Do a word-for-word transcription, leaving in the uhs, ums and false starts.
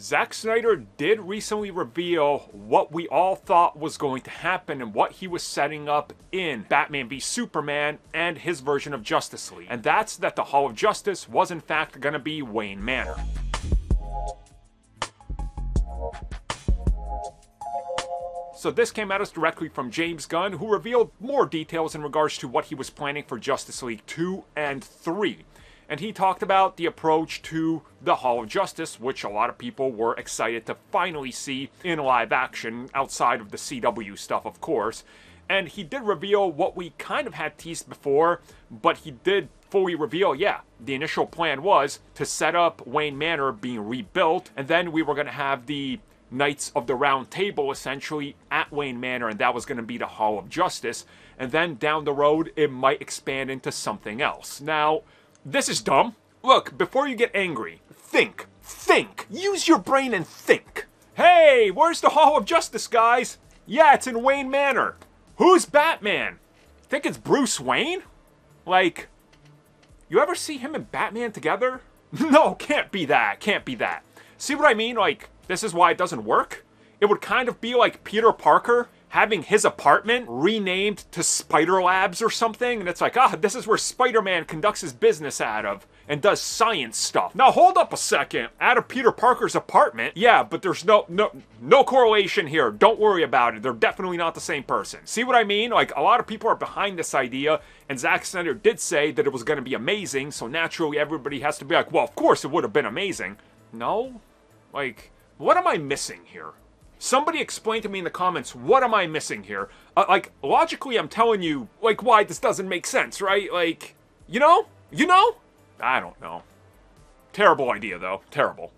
Zack Snyder did recently reveal what we all thought was going to happen and what he was setting up in Batman v Superman and his version of Justice League, and that's that the Hall of Justice was in fact going to be Wayne Manor. So this came at us directly from James Gunn, who revealed more details in regards to what he was planning for Justice League two and three. And he talked about the approach to the Hall of Justice, which a lot of people were excited to finally see in live action, outside of the C W stuff, of course. And he did reveal what we kind of had teased before, but he did fully reveal, yeah, the initial plan was to set up Wayne Manor being rebuilt, and then we were going to have the Knights of the Round Table essentially at Wayne Manor, and that was going to be the Hall of Justice. And then down the road, it might expand into something else. Now, this is dumb. Look, before you get angry, think, think, use your brain and think. Hey, where's the Hall of Justice, guys? Yeah, it's in Wayne Manor. Who's Batman? Think it's Bruce Wayne? Like, you ever see him and Batman together? No, can't be that, can't be that. See what I mean? Like, this is why it doesn't work. It would kind of be like Peter Parker having his apartment renamed to Spider Labs or something, and it's like, ah, this is where Spider-Man conducts his business out of and does science stuff. Now hold up a second, out of Peter Parker's apartment? Yeah, but there's no, no, no correlation here, don't worry about it, they're definitely not the same person. See what I mean? Like, a lot of people are behind this idea, and Zack Snyder did say that it was gonna be amazing, so naturally everybody has to be like, well, of course it would have been amazing. No? Like, what am I missing here? Somebody explain to me in the comments, what am I missing here? Uh, like, logically, I'm telling you, like, why this doesn't make sense, right? Like, you know? You know? I don't know. Terrible idea, though. Terrible.